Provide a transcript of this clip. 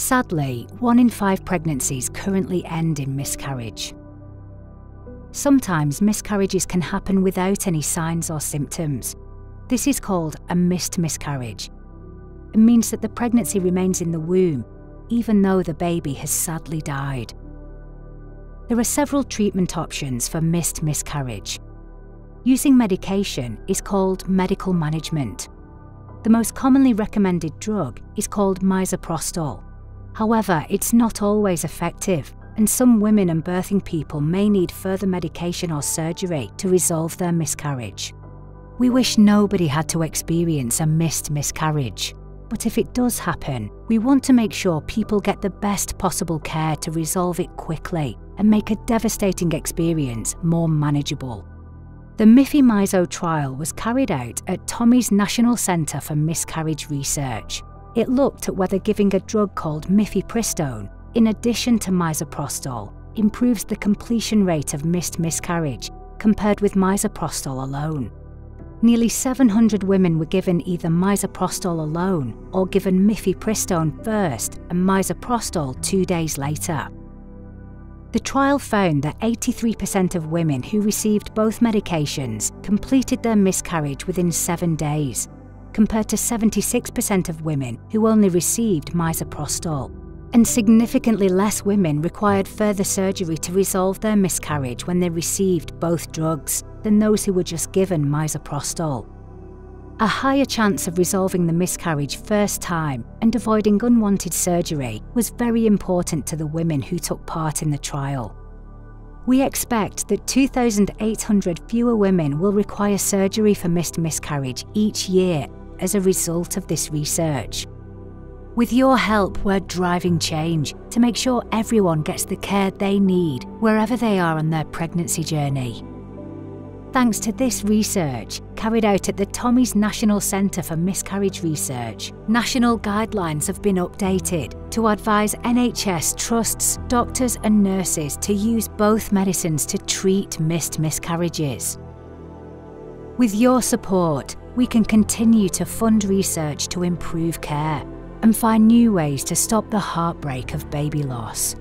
Sadly, 1 in 5 pregnancies currently end in miscarriage. Sometimes miscarriages can happen without any signs or symptoms. This is called a missed miscarriage. It means that the pregnancy remains in the womb, even though the baby has sadly died. There are several treatment options for missed miscarriage. Using medication is called medical management. The most commonly recommended drug is called misoprostol. However, it's not always effective, and some women and birthing people may need further medication or surgery to resolve their miscarriage. We wish nobody had to experience a missed miscarriage, but if it does happen, we want to make sure people get the best possible care to resolve it quickly and make a devastating experience more manageable. The MifeMiso trial was carried out at Tommy's National Centre for Miscarriage Research. It looked at whether giving a drug called mifepristone, in addition to misoprostol, improves the completion rate of missed miscarriage compared with misoprostol alone. Nearly 700 women were given either misoprostol alone or given mifepristone first and misoprostol 2 days later. The trial found that 83% of women who received both medications completed their miscarriage within 7 days, compared to 76% of women who only received misoprostol. And significantly less women required further surgery to resolve their miscarriage when they received both drugs than those who were just given misoprostol. A higher chance of resolving the miscarriage first time and avoiding unwanted surgery was very important to the women who took part in the trial. We expect that 2,800 fewer women will require surgery for missed miscarriage each year as a result of this research. With your help, we're driving change to make sure everyone gets the care they need wherever they are on their pregnancy journey. Thanks to this research, carried out at the Tommy's National Centre for Miscarriage Research, national guidelines have been updated to advise NHS trusts, doctors and nurses to use both medicines to treat missed miscarriages. With your support, we can continue to fund research to improve care and find new ways to stop the heartbreak of baby loss.